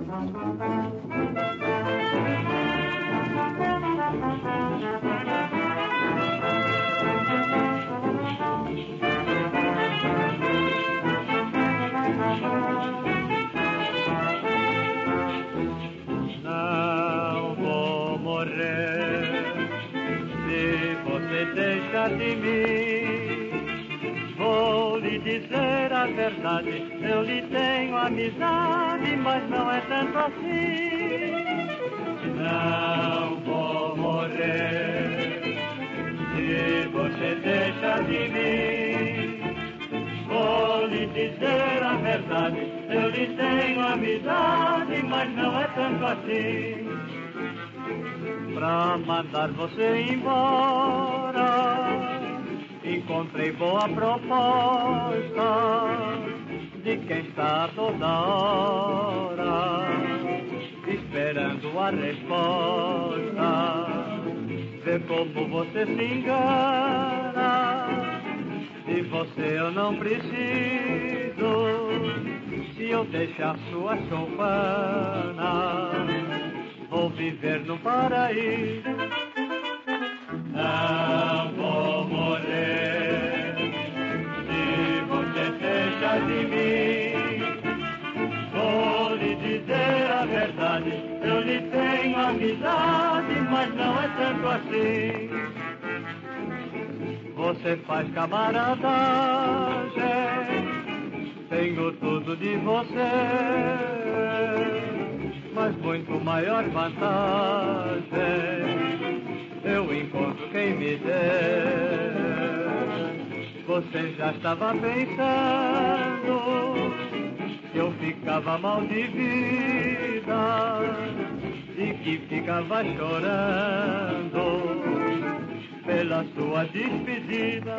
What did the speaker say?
Não vou morrer se você deixar de mim. Vou lhe dizer a verdade, eu lhe tenho amizade, mas não é tanto assim. Não vou morrer se você deixar de mim. Vou lhe dizer a verdade, eu lhe tenho amizade, mas não é tanto assim. Pra mandar você embora, encontrei boa proposta de quem está toda hora esperando a resposta. Vê como você se engana, de você eu não preciso. Se eu deixar sua choupana, vou viver no paraíso. Não vou morrer se você deixa de mim. Eu lhe tenho amizade, mas não é tanto assim. Você faz camaradagem, tenho tudo de você, mas muito maior vantagem eu encontro quem me der. Você já estava pensando que eu ficava mal de vida e que ficava chorando pela sua despedida.